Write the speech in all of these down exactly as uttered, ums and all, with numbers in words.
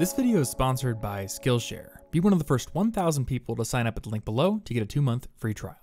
This video is sponsored by Skillshare. Be one of the first one thousand people to sign up at the link below to get a two month free trial.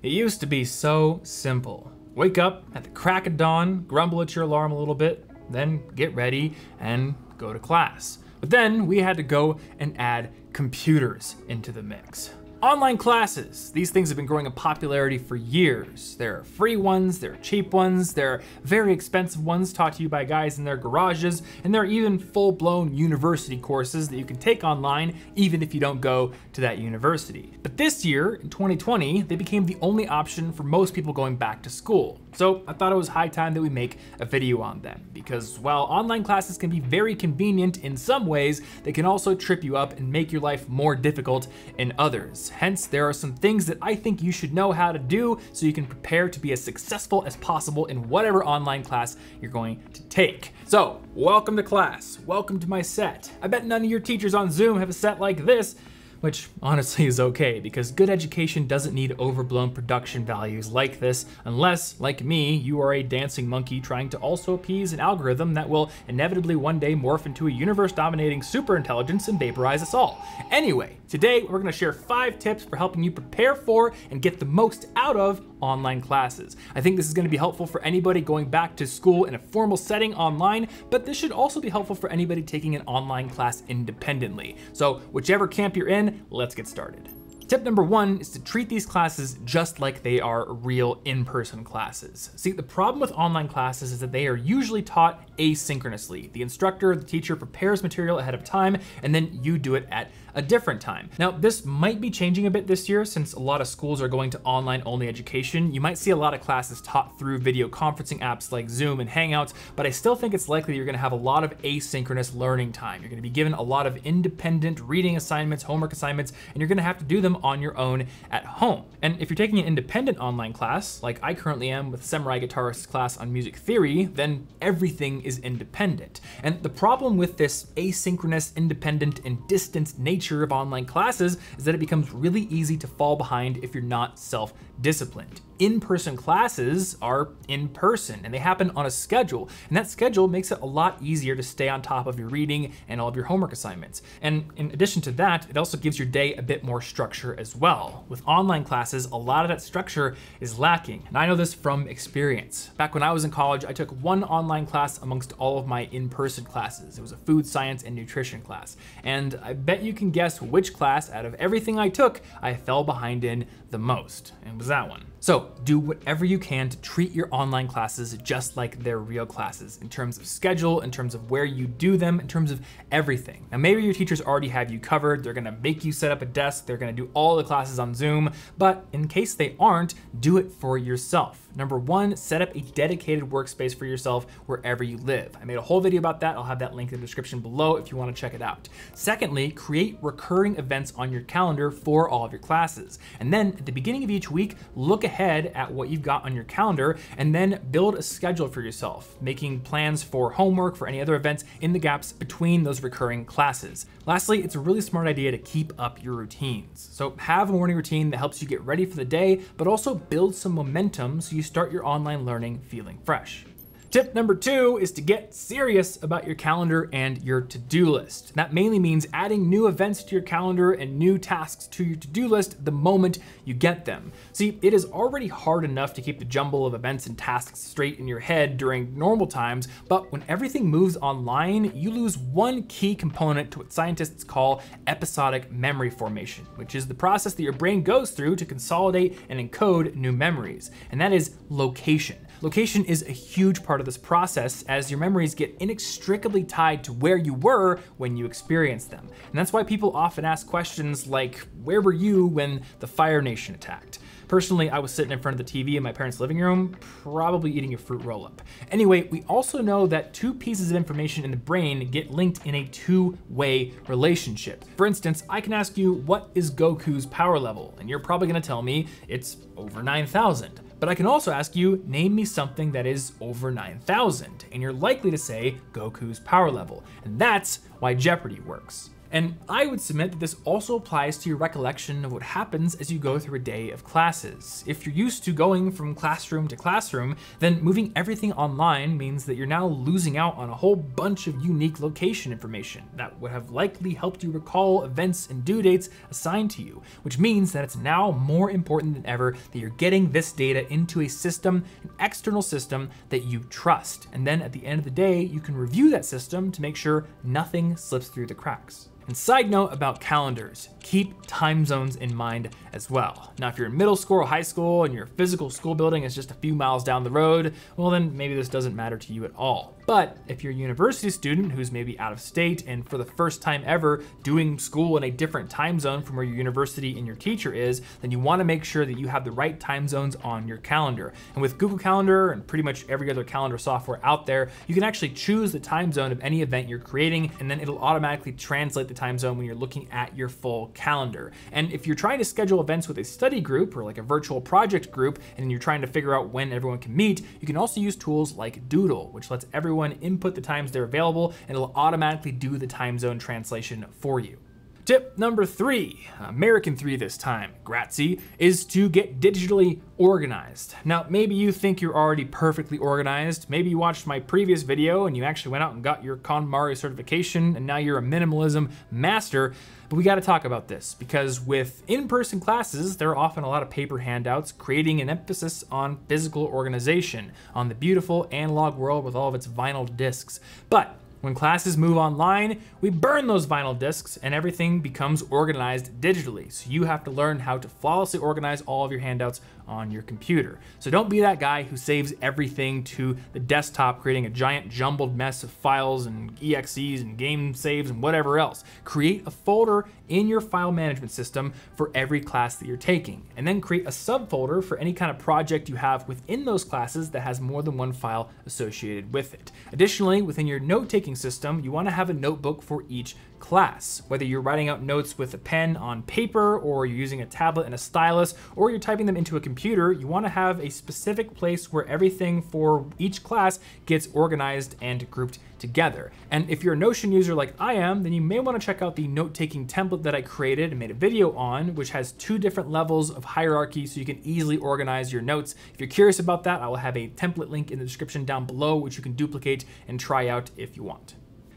It used to be so simple. Wake up at the crack of dawn, grumble at your alarm a little bit, then get ready and go to class. But then we had to go and add computers into the mix. Online classes. These things have been growing in popularity for years. There are free ones, there are cheap ones, there are very expensive ones taught to you by guys in their garages, and there are even full-blown university courses that you can take online even if you don't go to that university. But this year, in twenty twenty, they became the only option for most people going back to school. So I thought it was high time that we make a video on them because while online classes can be very convenient in some ways, they can also trip you up and make your life more difficult in others. Hence, there are some things that I think you should know how to do so you can prepare to be as successful as possible in whatever online class you're going to take. So, welcome to class. Welcome to my set. I bet none of your teachers on Zoom have a set like this, which honestly is okay because good education doesn't need overblown production values like this unless, like me, you are a dancing monkey trying to also appease an algorithm that will inevitably one day morph into a universe-dominating superintelligence and vaporize us all. Anyway, today we're gonna share five tips for helping you prepare for and get the most out of online classes. I think this is gonna be helpful for anybody going back to school in a formal setting online, but this should also be helpful for anybody taking an online class independently. So whichever camp you're in, let's get started. Tip number one is to treat these classes just like they are real in-person classes. See, the problem with online classes is that they are usually taught asynchronously. The instructor, the teacher prepares material ahead of time, and then you do it at a different time. Now, this might be changing a bit this year since a lot of schools are going to online-only education. You might see a lot of classes taught through video conferencing apps like Zoom and Hangouts, but I still think it's likely you're gonna have a lot of asynchronous learning time. You're gonna be given a lot of independent reading assignments, homework assignments, and you're gonna have to do them on your own at home. And if you're taking an independent online class, like I currently am with Samurai Guitarist's class on music theory, then everything is independent. And the problem with this asynchronous, independent, and distanced nature of online classes is that it becomes really easy to fall behind if you're not self-disciplined. In-person classes are in person and they happen on a schedule. And that schedule makes it a lot easier to stay on top of your reading and all of your homework assignments. And in addition to that, it also gives your day a bit more structure as well. With online classes, a lot of that structure is lacking. And I know this from experience. Back when I was in college, I took one online class amongst all of my in-person classes. It was a food science and nutrition class. And I bet you can guess which class out of everything I took, I fell behind in the most. And it was that one. So do whatever you can to treat your online classes just like they're real classes in terms of schedule, in terms of where you do them, in terms of everything. Now, maybe your teachers already have you covered. They're gonna make you set up a desk. They're gonna do all the classes on Zoom, but in case they aren't, do it for yourself. Number one, set up a dedicated workspace for yourself wherever you live. I made a whole video about that. I'll have that link in the description below if you wanna check it out. Secondly, create recurring events on your calendar for all of your classes. And then at the beginning of each week, look ahead at what you've got on your calendar and then build a schedule for yourself, making plans for homework, for any other events in the gaps between those recurring classes. Lastly, it's a really smart idea to keep up your routines. So have a morning routine that helps you get ready for the day, but also build some momentum so you start your online learning feeling fresh. Tip number two is to get serious about your calendar and your to-do list. That mainly means adding new events to your calendar and new tasks to your to-do list the moment you get them. See, it is already hard enough to keep the jumble of events and tasks straight in your head during normal times, but when everything moves online, you lose one key component to what scientists call episodic memory formation, which is the process that your brain goes through to consolidate and encode new memories, and that is location. Location is a huge part of this process as your memories get inextricably tied to where you were when you experienced them. And that's why people often ask questions like, where were you when the Fire Nation attacked? Personally, I was sitting in front of the T V in my parents' living room, probably eating a fruit roll-up. Anyway, we also know that two pieces of information in the brain get linked in a two-way relationship. For instance, I can ask you, what is Goku's power level? And you're probably gonna tell me it's over nine thousand. But I can also ask you, name me something that is over nine thousand, and you're likely to say Goku's power level. And that's why Jeopardy works. And I would submit that this also applies to your recollection of what happens as you go through a day of classes. If you're used to going from classroom to classroom, then moving everything online means that you're now losing out on a whole bunch of unique location information that would have likely helped you recall events and due dates assigned to you, which means that it's now more important than ever that you're getting this data into a system, an external system that you trust. And then at the end of the day, you can review that system to make sure nothing slips through the cracks. And side note about calendars, keep time zones in mind as well. Now, if you're in middle school or high school and your physical school building is just a few miles down the road, well then maybe this doesn't matter to you at all. But if you're a university student who's maybe out of state and for the first time ever doing school in a different time zone from where your university and your teacher is, then you wanna make sure that you have the right time zones on your calendar. And with Google Calendar and pretty much every other calendar software out there, you can actually choose the time zone of any event you're creating, and then it'll automatically translate the time zone when you're looking at your full calendar. And if you're trying to schedule events with a study group or like a virtual project group, and you're trying to figure out when everyone can meet, you can also use tools like Doodle, which lets everyone input the times they're available, and it'll automatically do the time zone translation for you. Tip number three, American three this time, grazie, is to get digitally organized. Now, maybe you think you're already perfectly organized. Maybe you watched my previous video and you actually went out and got your KonMari certification and now you're a minimalism master, but we gotta talk about this because with in-person classes, there are often a lot of paper handouts, creating an emphasis on physical organization, on the beautiful analog world with all of its vinyl discs. But when classes move online, we burn those vinyl discs and everything becomes organized digitally. So you have to learn how to flawlessly organize all of your handouts on your computer. So don't be that guy who saves everything to the desktop, creating a giant jumbled mess of files and E X Es and game saves and whatever else. Create a folder in your file management system for every class that you're taking, and then create a subfolder for any kind of project you have within those classes that has more than one file associated with it. Additionally, within your note-taking system, you want to have a notebook for each class. Whether you're writing out notes with a pen on paper, or you're using a tablet and a stylus, or you're typing them into a computer, you want to have a specific place where everything for each class gets organized and grouped together. And if you're a Notion user like I am, then you may want to check out the note-taking template that I created and made a video on, which has two different levels of hierarchy so you can easily organize your notes. If you're curious about that, I will have a template link in the description down below, which you can duplicate and try out if you want.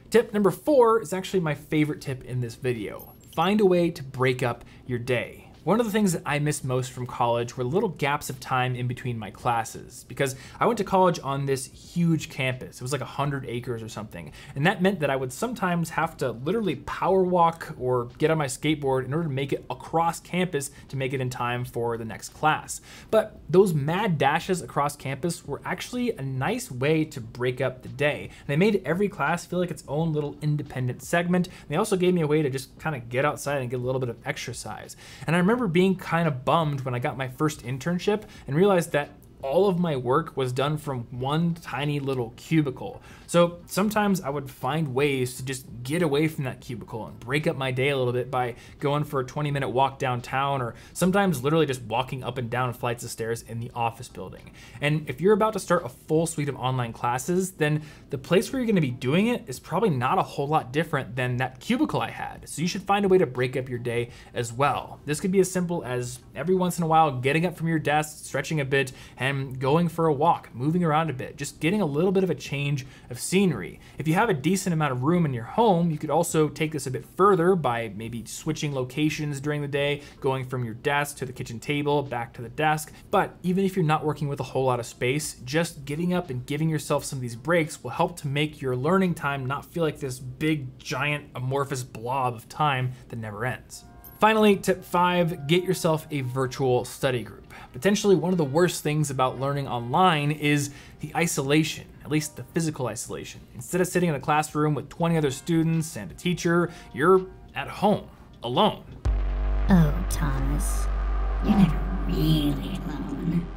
Tip number four is actually my favorite tip in this video. Find a way to break up your day. One of the things that I missed most from college were little gaps of time in between my classes, because I went to college on this huge campus. It was like one hundred acres or something. And that meant that I would sometimes have to literally power walk or get on my skateboard in order to make it across campus to make it in time for the next class. But those mad dashes across campus were actually a nice way to break up the day. And they made every class feel like its own little independent segment. And they also gave me a way to just kind of get outside and get a little bit of exercise. And I remember I remember being kind of bummed when I got my first internship and realized that all of my work was done from one tiny little cubicle. So sometimes I would find ways to just get away from that cubicle and break up my day a little bit by going for a twenty minute walk downtown, or sometimes literally just walking up and down flights of stairs in the office building. And if you're about to start a full suite of online classes, then the place where you're gonna be doing it is probably not a whole lot different than that cubicle I had. So you should find a way to break up your day as well. This could be as simple as every once in a while, getting up from your desk, stretching a bit, and and going for a walk, moving around a bit, just getting a little bit of a change of scenery. If you have a decent amount of room in your home, you could also take this a bit further by maybe switching locations during the day, going from your desk to the kitchen table, back to the desk. But even if you're not working with a whole lot of space, just getting up and giving yourself some of these breaks will help to make your learning time not feel like this big, giant, amorphous blob of time that never ends. Finally, tip five, get yourself a virtual study group. Potentially one of the worst things about learning online is the isolation, at least the physical isolation. Instead of sitting in a classroom with twenty other students and a teacher, you're at home, alone. Oh, Thomas, you're never really alone.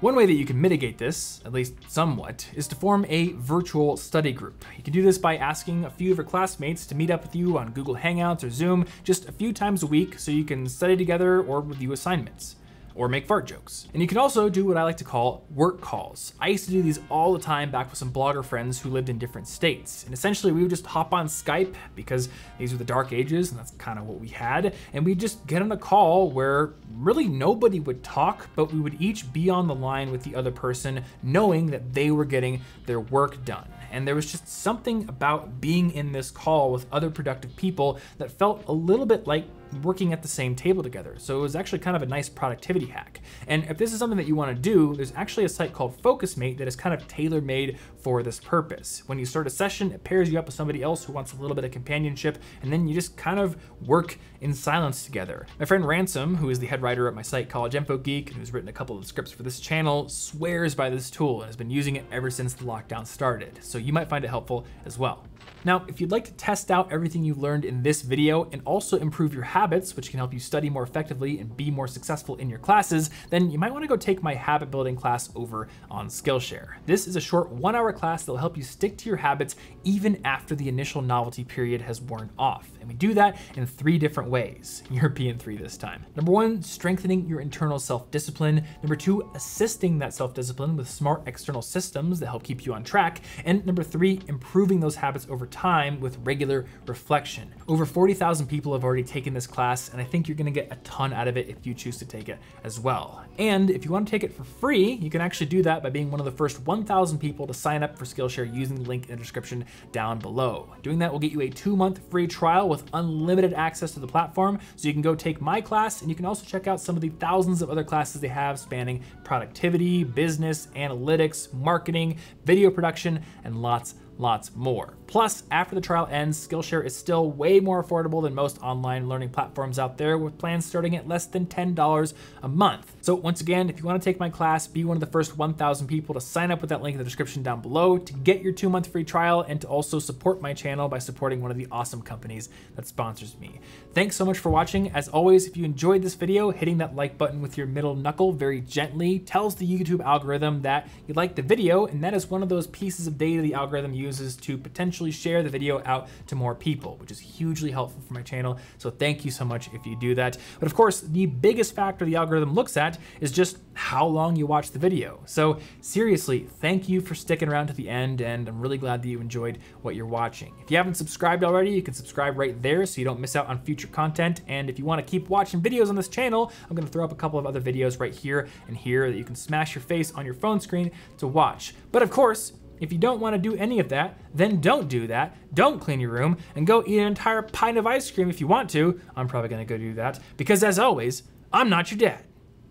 One way that you can mitigate this, at least somewhat, is to form a virtual study group. You can do this by asking a few of your classmates to meet up with you on Google Hangouts or Zoom just a few times a week so you can study together or review assignments. or make fart jokes. And you can also do what I like to call work calls. I used to do these all the time back with some blogger friends who lived in different states. And essentially we would just hop on Skype because these were the dark ages and that's kind of what we had. And we'd just get on a call where really nobody would talk, but we would each be on the line with the other person knowing that they were getting their work done. And there was just something about being in this call with other productive people that felt a little bit like working at the same table together. So it was actually kind of a nice productivity hack. And if this is something that you want to do, there's actually a site called Focusmate that is kind of tailor-made for this purpose. When you start a session, it pairs you up with somebody else who wants a little bit of companionship, and then you just kind of work in silence together. My friend Ransom, who is the head writer at my site College Info Geek, and who's written a couple of scripts for this channel, swears by this tool and has been using it ever since the lockdown started. So you might find it helpful as well. Now, if you'd like to test out everything you've learned in this video and also improve your habits, which can help you study more effectively and be more successful in your classes, then you might want to go take my habit building class over on Skillshare. This is a short one hour class that'll help you stick to your habits even after the initial novelty period has worn off. And we do that in three different ways, European three this time. Number one, strengthening your internal self-discipline. Number two, assisting that self-discipline with smart external systems that help keep you on track. And number three, improving those habits over time with regular reflection. Over forty thousand people have already taken this class, and I think you're gonna get a ton out of it if you choose to take it as well. And if you wanna take it for free, you can actually do that by being one of the first one thousand people to sign up for Skillshare using the link in the description down below. Doing that will get you a two month free trial with unlimited access to the platform, so you can go take my class, and you can also check out some of the thousands of other classes they have spanning productivity, business, analytics, marketing, video production, and lots lots more. Plus, after the trial ends, Skillshare is still way more affordable than most online learning platforms out there, with plans starting at less than ten dollars a month. So once again, if you want to take my class, be one of the first one thousand people to sign up with that link in the description down below to get your two month free trial and to also support my channel by supporting one of the awesome companies that sponsors me. Thanks so much for watching. As always, if you enjoyed this video, hitting that like button with your middle knuckle very gently tells the YouTube algorithm that you liked the video, and that is one of those pieces of data the algorithm uses uses to potentially share the video out to more people, which is hugely helpful for my channel. So thank you so much if you do that. But of course, the biggest factor the algorithm looks at is just how long you watch the video. So seriously, thank you for sticking around to the end, and I'm really glad that you enjoyed what you're watching. If you haven't subscribed already, you can subscribe right there so you don't miss out on future content. And if you want to keep watching videos on this channel, I'm going to throw up a couple of other videos right here and here that you can smash your face on your phone screen to watch. But of course, if you don't want to do any of that, then don't do that. Don't clean your room, and go eat an entire pint of ice cream if you want to. I'm probably going to go do that because, as always, I'm not your dad.